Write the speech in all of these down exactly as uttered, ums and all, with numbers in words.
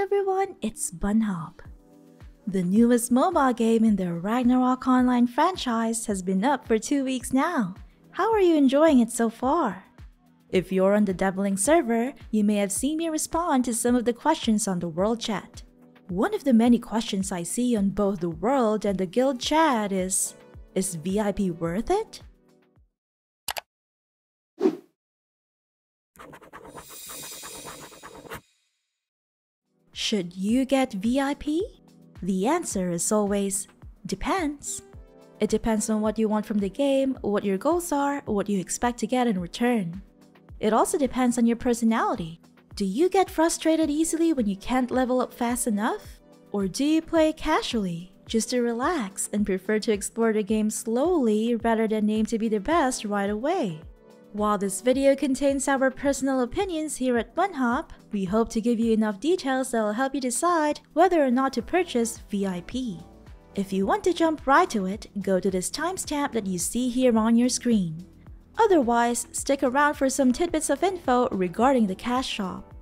everyone, it's BunHop. The newest mobile game in the Ragnarok Online franchise has been up for two weeks now. How are you enjoying it so far? If you're on the Devling server, you may have seen me respond to some of the questions on the world chat. One of the many questions I see on both the world and the guild chat is, is V I P worth it? Should you get V I P? The answer is always, depends. It depends on what you want from the game, what your goals are, what you expect to get in return. It also depends on your personality. Do you get frustrated easily when you can't level up fast enough? Or do you play casually, just to relax, and prefer to explore the game slowly rather than aim to be the best right away? While this video contains our personal opinions here at BunHop, we hope to give you enough details that will help you decide whether or not to purchase V I P. If you want to jump right to it, go to this timestamp that you see here on your screen. Otherwise, stick around for some tidbits of info regarding the cash shop.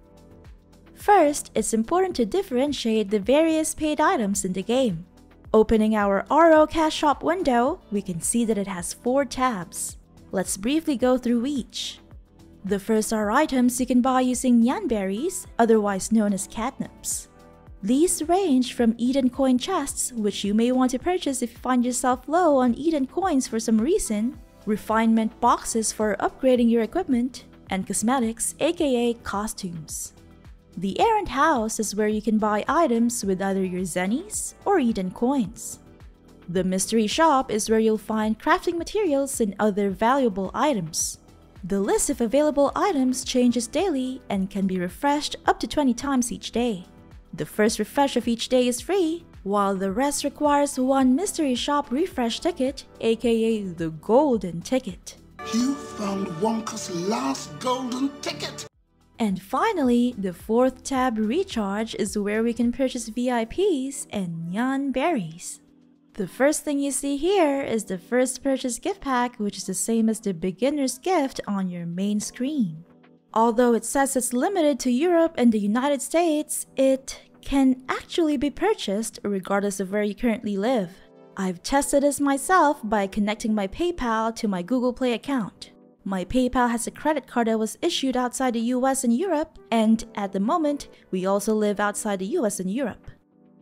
First, it's important to differentiate the various paid items in the game. Opening our R O cash shop window, we can see that it has four tabs. Let's briefly go through each. The first are items you can buy using Nyanberries, otherwise known as catnips. These range from Eden coin chests, which you may want to purchase if you find yourself low on Eden coins for some reason, refinement boxes for upgrading your equipment, and cosmetics, aka costumes. The Errant House is where you can buy items with either your Zenies or Eden coins. The Mystery Shop is where you'll find crafting materials and other valuable items. The list of available items changes daily and can be refreshed up to twenty times each day. The first refresh of each day is free, while the rest requires one Mystery Shop refresh ticket, aka the golden ticket. You found Wonka's last golden ticket! And finally, the fourth tab, Recharge, is where we can purchase V I Ps and Nyanberries. The first thing you see here is the first purchase gift pack, which is the same as the beginner's gift on your main screen. Although it says it's limited to Europe and the United States, it can actually be purchased regardless of where you currently live. I've tested this myself by connecting my PayPal to my Google Play account. My PayPal has a credit card that was issued outside the U S and Europe, and at the moment, we also live outside the U S and Europe.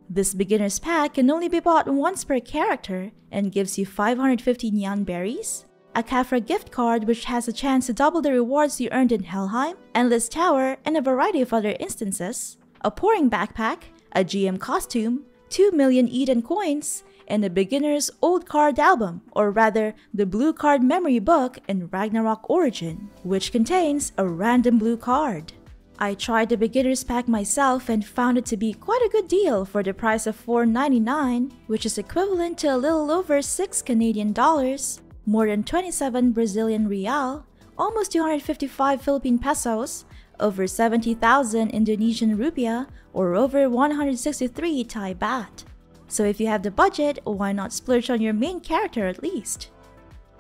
This beginner's pack can only be bought once per character and gives you five hundred fifty Nyanberries, a Kafra gift card which has a chance to double the rewards you earned in Helheim, Endless Tower, and a variety of other instances, a pouring backpack, a G M costume, two million Eden coins, and a beginner's old card album, or rather, the blue card memory book in Ragnarok Origin, which contains a random blue card. I tried the beginner's pack myself and found it to be quite a good deal for the price of four ninety-nine, which is equivalent to a little over six Canadian dollars, more than twenty-seven Brazilian real, almost two hundred fifty-five Philippine pesos, over seventy thousand Indonesian rupiah, or over one hundred sixty-three Thai baht. So if you have the budget, why not splurge on your main character at least?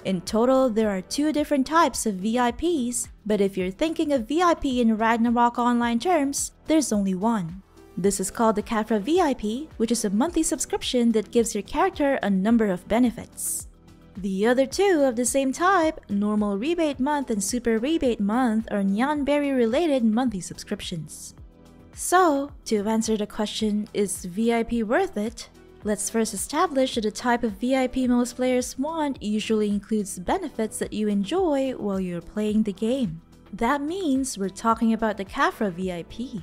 In total, there are two different types of V I Ps, but if you're thinking of V I P in Ragnarok Online terms, there's only one. This is called the Kafra V I P, which is a monthly subscription that gives your character a number of benefits. The other two of the same type, Normal Rebate Month and Super Rebate Month, are Nyanberry-related monthly subscriptions. So, to answer the question, is V I P worth it? Let's first establish that the type of V I P most players want usually includes benefits that you enjoy while you're playing the game. That means we're talking about the Kafra V I P.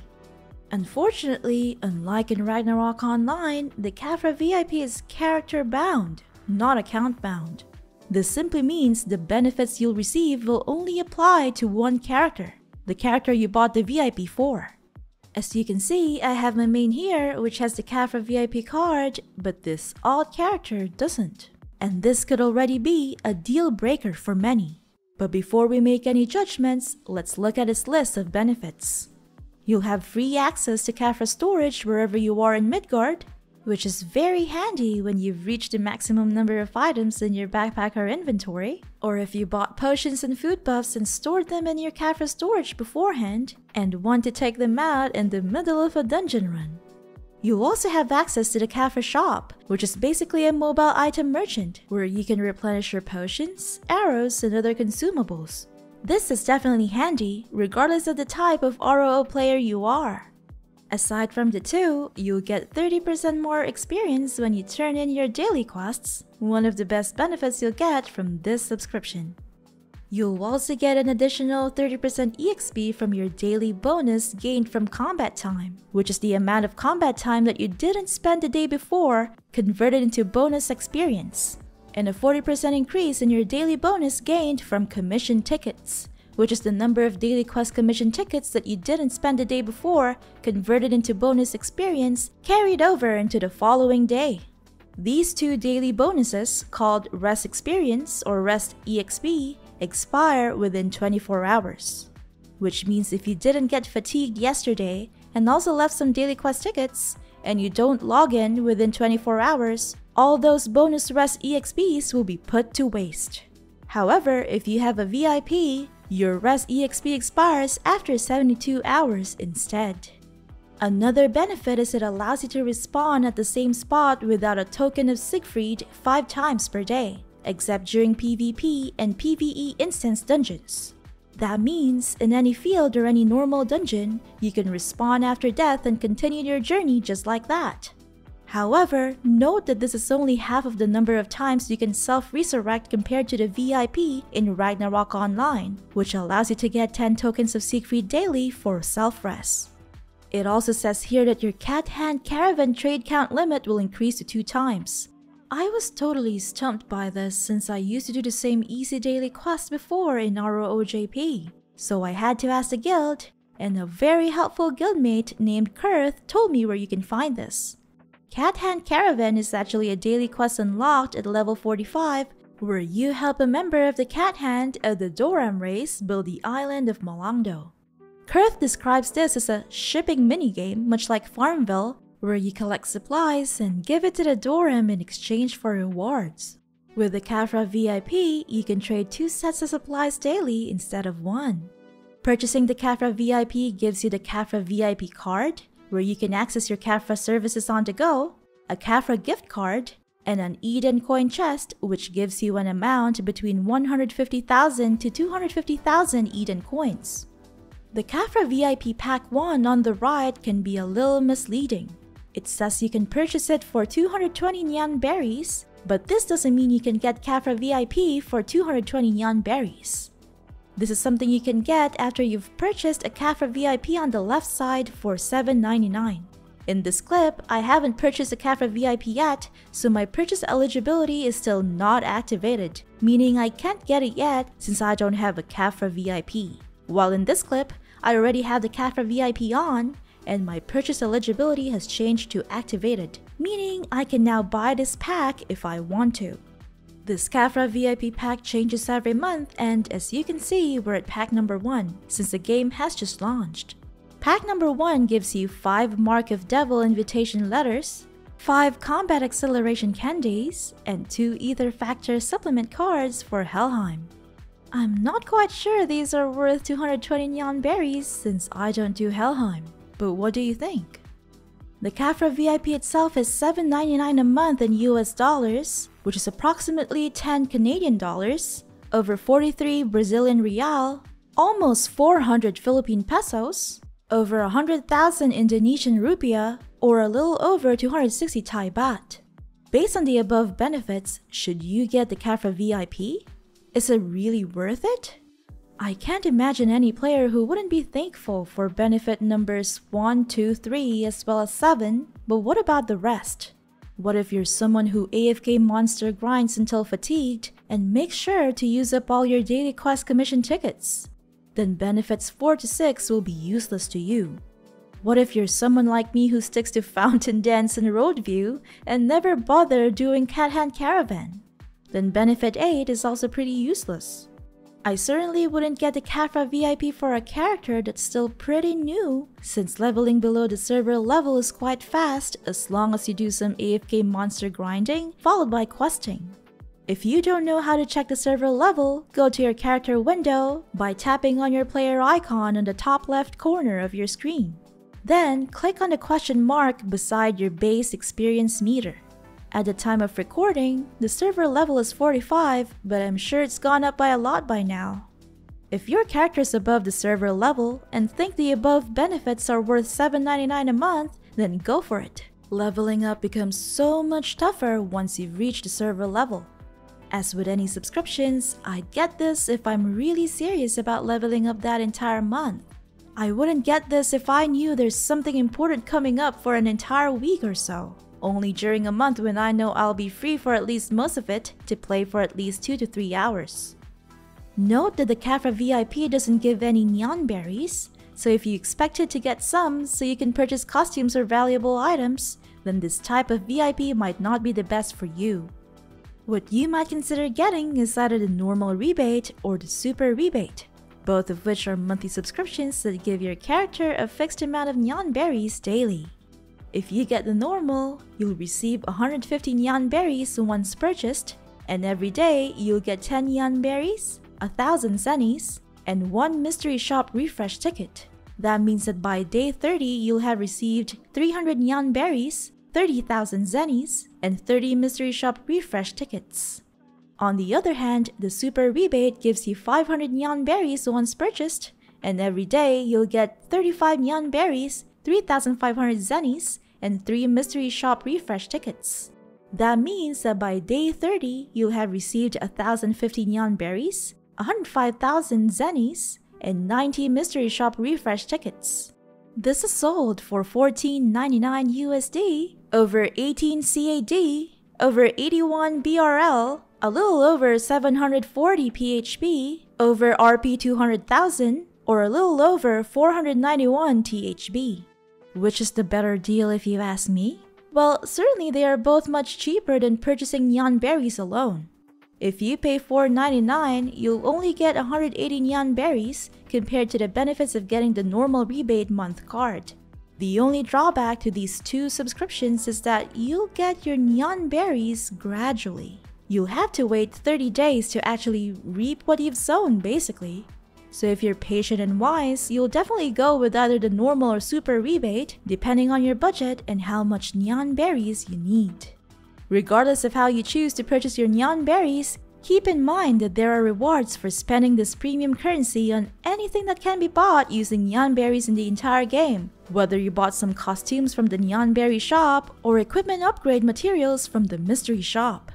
Unfortunately, unlike in Ragnarok Online, the Kafra V I P is character-bound, not account-bound. This simply means the benefits you'll receive will only apply to one character, the character you bought the V I P for. As you can see, I have my main here, which has the Kafra V I P card, but this alt character doesn't. And this could already be a deal breaker for many. But before we make any judgments, let's look at its list of benefits. You'll have free access to Kafra storage wherever you are in Midgard, which is very handy when you've reached the maximum number of items in your backpack or inventory, or if you bought potions and food buffs and stored them in your Kafra storage beforehand and want to take them out in the middle of a dungeon run. You'll also have access to the Kafra shop, which is basically a mobile item merchant where you can replenish your potions, arrows, and other consumables. This is definitely handy, regardless of the type of R O O player you are. Aside from the two, you'll get thirty percent more experience when you turn in your daily quests, one of the best benefits you'll get from this subscription. You'll also get an additional thirty percent E X P from your daily bonus gained from combat time, which is the amount of combat time that you didn't spend the day before converted into bonus experience, and a forty percent increase in your daily bonus gained from commission tickets, which is the number of daily quest commission tickets that you didn't spend the day before converted into bonus experience carried over into the following day. These two daily bonuses, called Rest Experience or Rest E X P, expire within twenty-four hours. Which means if you didn't get fatigued yesterday and also left some daily quest tickets, and you don't log in within twenty-four hours, all those bonus Rest E X Ps will be put to waste. However, if you have a V I P, your Rest E X P expires after seventy-two hours instead. Another benefit is it allows you to respawn at the same spot without a Token of Siegfried five times per day, except during PvP and PvE instance dungeons. That means, in any field or any normal dungeon, you can respawn after death and continue your journey just like that. However, note that this is only half of the number of times you can self-resurrect compared to the V I P in Ragnarok Online, which allows you to get ten tokens of Siegfried daily for self-rest. It also says here that your Cat Hand Caravan trade count limit will increase to two times. I was totally stumped by this since I used to do the same easy daily quest before in R O O J P, so I had to ask the guild, and a very helpful guildmate named Kurth told me where you can find this. Cat Hand Caravan is actually a daily quest unlocked at level forty-five where you help a member of the Cat Hand of the Doram race build the island of Malangdo. Kurth describes this as a shipping minigame much like Farmville where you collect supplies and give it to the Doram in exchange for rewards. With the Kafra V I P, you can trade two sets of supplies daily instead of one. Purchasing the Kafra V I P gives you the Kafra V I P card, where you can access your Kafra services on the go, a Kafra gift card, and an Eden coin chest which gives you an amount between one hundred fifty thousand to two hundred fifty thousand Eden coins. The Kafra V I P Pack one on the right can be a little misleading. It says you can purchase it for two hundred twenty Nyanberries, but this doesn't mean you can get Kafra V I P for two hundred twenty Nyanberries. This is something you can get after you've purchased a Kafra V I P on the left side for seven ninety-nine. In this clip, I haven't purchased a Kafra V I P yet, so my purchase eligibility is still not activated, meaning I can't get it yet since I don't have a Kafra V I P. While in this clip, I already have the Kafra V I P on, and my purchase eligibility has changed to activated, meaning I can now buy this pack if I want to. This Kafra V I P pack changes every month, and as you can see, we're at pack number one since the game has just launched. Pack number one gives you five Mark of Devil invitation letters, five combat acceleration candies, and two Aether Factor supplement cards for Helheim. I'm not quite sure these are worth two hundred twenty Nyanberries since I don't do Helheim, but what do you think? The Kafra V I P itself is seven ninety-nine a month in U S dollars, which is approximately ten Canadian dollars, over forty-three Brazilian real, almost four hundred Philippine pesos, over one hundred thousand Indonesian rupiah, or a little over two hundred sixty Thai baht. Based on the above benefits, should you get the Kafra V I P? Is it really worth it? I can't imagine any player who wouldn't be thankful for benefit numbers one, two, three, as well as seven, but what about the rest? What if you're someone who A F K monster grinds until fatigued and makes sure to use up all your daily quest commission tickets? Then benefits four to six will be useless to you. What if you're someone like me who sticks to fountain dance and road view and never bother doing Cat Hand Caravan? Then benefit eight is also pretty useless. I certainly wouldn't get the Kafra V I P for a character that's still pretty new, since leveling below the server level is quite fast as long as you do some A F K monster grinding followed by questing. If you don't know how to check the server level, go to your character window by tapping on your player icon on the top left corner of your screen. Then, click on the question mark beside your base experience meter. At the time of recording, the server level is forty-five, but I'm sure it's gone up by a lot by now. If your character's above the server level and think the above benefits are worth seven ninety-nine a month, then go for it. Leveling up becomes so much tougher once you've reached the server level. As with any subscriptions, I'd get this if I'm really serious about leveling up that entire month. I wouldn't get this if I knew there's something important coming up for an entire week or so, only during a month when I know I'll be free for at least most of it to play for at least two to three hours. Note that the Kafra V I P doesn't give any Nyanberries, so if you expected to get some so you can purchase costumes or valuable items, then this type of V I P might not be the best for you. What you might consider getting is either the Normal Rebate or the Super Rebate, both of which are monthly subscriptions that give your character a fixed amount of Nyanberries daily. If you get the Normal, you'll receive one hundred fifty Nyanberries once purchased, and every day you'll get ten Nyanberries, one thousand Zenies, and one Mystery Shop Refresh Ticket. That means that by day thirty you'll have received three hundred Nyanberries, thirty thousand Zenies, and thirty Mystery Shop Refresh Tickets. On the other hand, the Super Rebate gives you five hundred Nyanberries once purchased, and every day you'll get thirty-five Nyanberries, three thousand five hundred Zenies, and three Mystery Shop Refresh Tickets. That means that by day thirty, you'll have received one thousand fifty Nyanberries, one hundred five thousand Zenies, and ninety Mystery Shop Refresh Tickets. This is sold for fourteen ninety-nine U S D, over eighteen C A D, over eighty-one B R L, a little over seven hundred forty P H B, over R P two hundred thousand, or a little over four hundred ninety-one T H B. Which is the better deal if you ask me? Well, certainly they are both much cheaper than purchasing Nyanberries alone. If you pay four ninety-nine, you'll only get one hundred eighty Nyanberries compared to the benefits of getting the Normal Rebate Month card. The only drawback to these two subscriptions is that you'll get your Nyanberries gradually. You'll have to wait thirty days to actually reap what you've sown, basically. So if you're patient and wise, you'll definitely go with either the Normal or Super Rebate, depending on your budget and how much Nyanberries you need. Regardless of how you choose to purchase your Nyanberries, keep in mind that there are rewards for spending this premium currency on anything that can be bought using Nyanberries in the entire game, whether you bought some costumes from the Nyanberry shop or equipment upgrade materials from the mystery shop.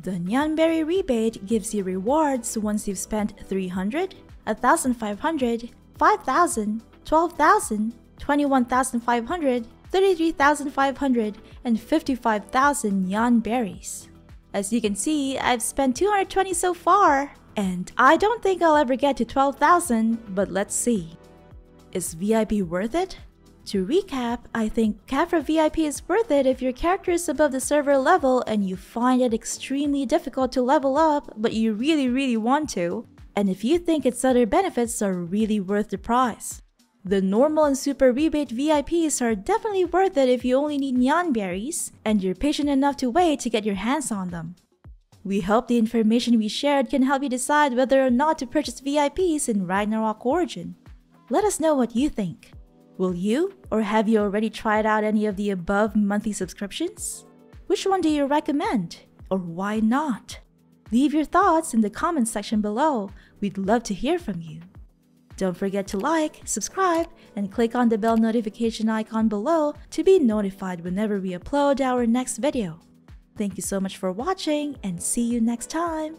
The Nyanberry Rebate gives you rewards once you've spent three hundred, one thousand five hundred, five thousand, twelve thousand, twenty-one thousand five hundred, thirty-three thousand five hundred, and fifty-five thousand Nyanberries. As you can see, I've spent two hundred twenty so far, and I don't think I'll ever get to twelve thousand, but let's see. Is V I P worth it? To recap, I think Kafra V I P is worth it if your character is above the server level and you find it extremely difficult to level up, but you really really want to, and if you think its other benefits are really worth the price. The Normal and Super Rebate V I Ps are definitely worth it if you only need Nyanberries and you're patient enough to wait to get your hands on them. We hope the information we shared can help you decide whether or not to purchase V I Ps in Ragnarok Origin. Let us know what you think. Will you, or have you already tried out any of the above monthly subscriptions? Which one do you recommend? Or why not? Leave your thoughts in the comments section below, we'd love to hear from you. Don't forget to like, subscribe, and click on the bell notification icon below to be notified whenever we upload our next video. Thank you so much for watching, and see you next time!